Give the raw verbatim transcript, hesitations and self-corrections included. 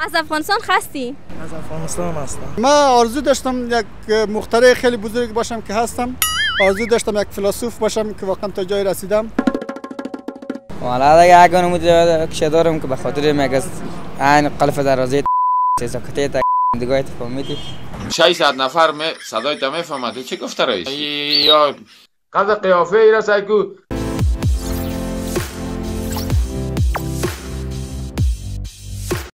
از افغانستان هستی؟ از افغانستان هستم. من آرزو داشتم یک مخترع خیلی بزرگ باشم که هستم. آرزو داشتم یک فیلسوف باشم که واقعا تا جای رسیدم. والا دیگه اگه نموده که دارم که به خاطر مگس عین قلف درازی ساکته تا دیگه فهمیدی. ششصد نفر می صدای تا میفهمد چی گفته رئیس. یا قضا قیافه ای را سایکو